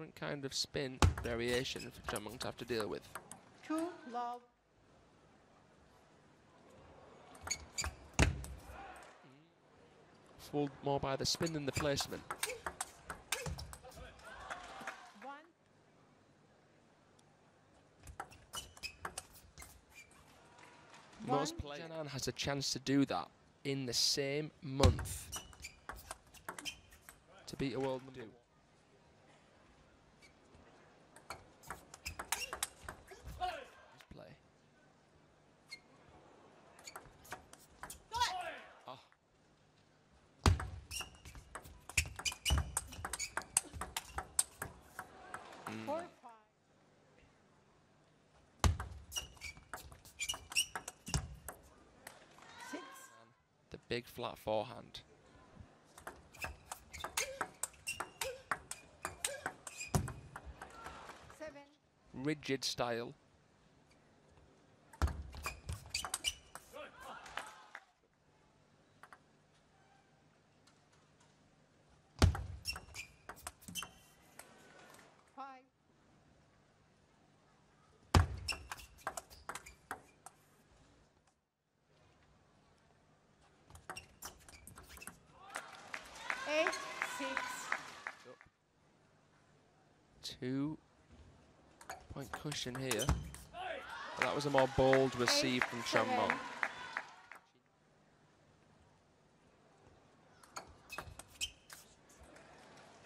different kind of spin variation for Chen Meng to have to deal with. True love. Fooled more by the spin than the placement. Most players has a chance to do that in the same month to beat a world number one. Big flat forehand. Seven. Rigid style. Two-point cushion here. But that was a more bold receive from Chen Meng.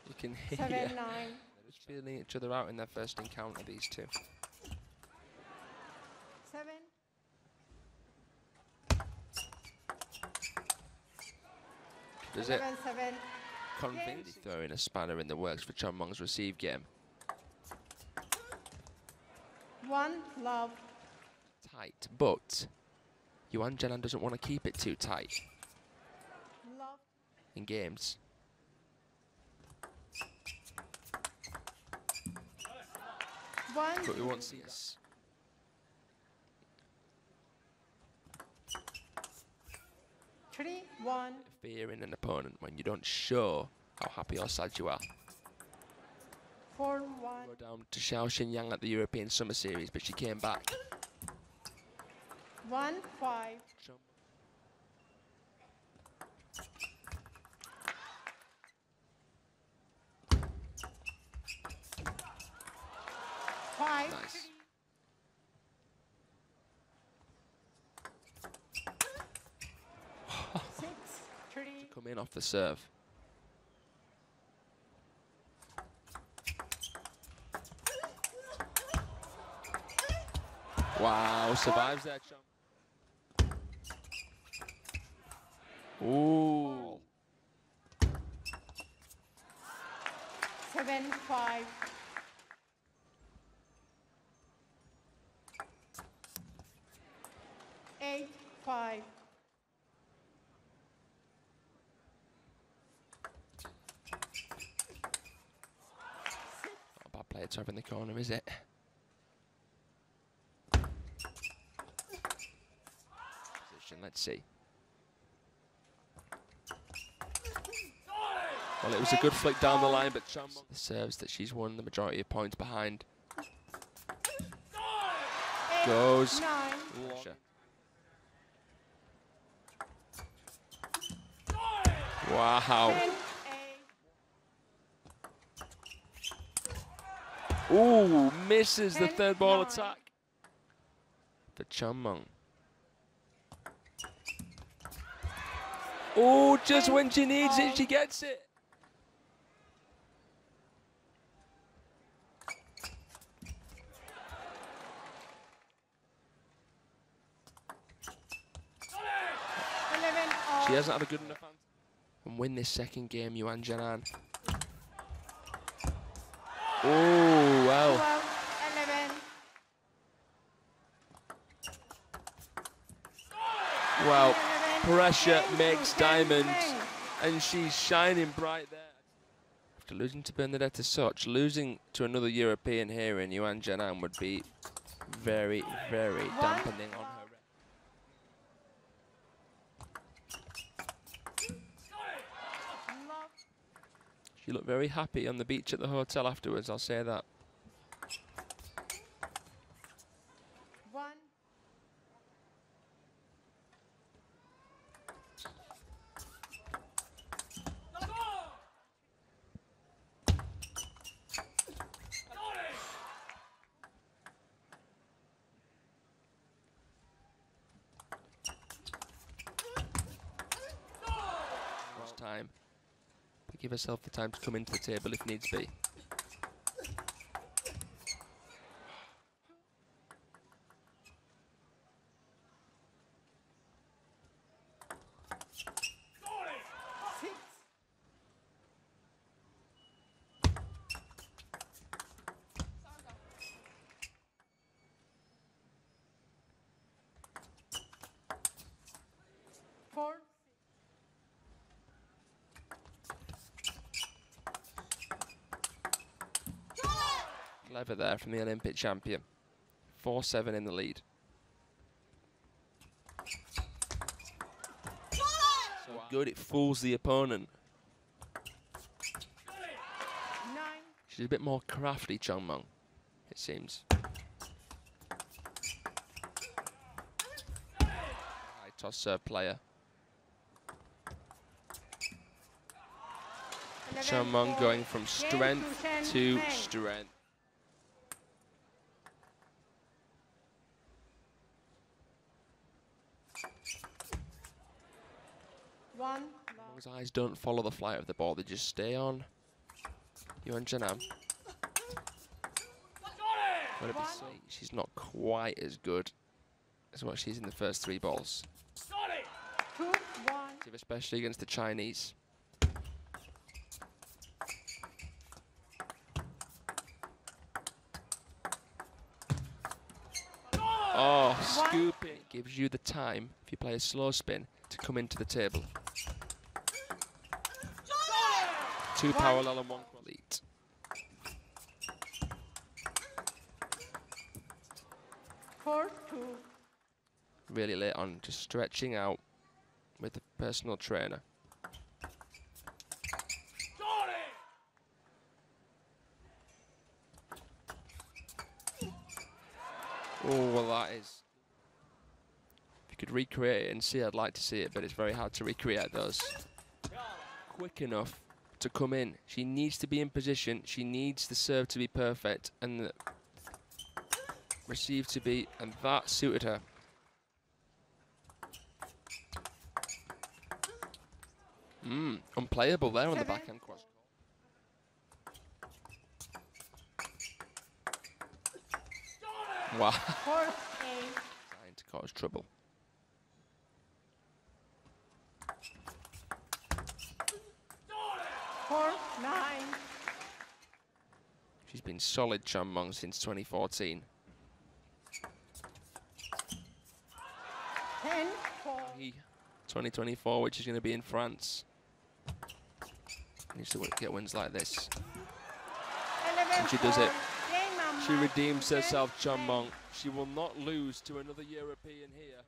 You can hear they're just feeling each other out in their first encounter, these two. Does it conveniently throw in a spanner in the works for Chen Meng's receive game? One love. Tight, but Yuan Jelan doesn't want to keep it too tight. Love. In games. One. But we won't see us. Three, one. Fearing an opponent when you don't show how happy or sad you are. 4-1. Go down to Xiao Xin Yang at the European Summer Series, but she came back. 1-5. Five. Nice. Six. Come in off the serve. Wow, survives that jump. Ooh. 7-5. Eight, 5. Not a bad player to have in the corner, is it? Let's see. Well, it was a good flick down the line, but Chen Meng serves that she's won the majority of points behind. Goes. Wow. Ooh, misses the third ball attack. The Chen Meng. Oh, just when she needs it, she gets it. She hasn't had a good enough answer. And win this second game, Yuan Jia Nan. Oh, well. 11. Well. Pressure makes diamonds, and she's shining bright there. After losing to Bernadette as such, losing to another European here in Yuan Jia Nan would be very, very dampening on her. She looked very happy on the beach at the hotel afterwards, I'll say that. Time, but give herself the time to come into the table if needs be. Clever there from the Olympic champion. 4-7 in the lead. So good, it fools the opponent. She's a bit more crafty, Chen Meng, it seems. High toss serve player. Chen Meng going from strength to strength. His eyes don't follow the flight of the ball, they just stay on Yuan Jia Nan. She's not quite as good as what she's in the first three balls. Especially against the Chinese. Oh, scooping. It gives you the time, if you play a slow spin, to come into the table. Two parallel and one complete. Really late on, just stretching out with the personal trainer. Oh, well, that is. If you could recreate it and see, I'd like to see it, but it's very hard to recreate those. Quick enough to come in. She needs to be in position, she needs the serve to be perfect and the receive to be, and that suited her. Unplayable there on the backhand cross. Wow. Trying to cause trouble. She's been solid, Chen Meng, since 2014. Ten, 2024, which is going to be in France. Needs to get wins like this. 11, and she does it. She redeems herself, Chen Meng. She will not lose to another European here.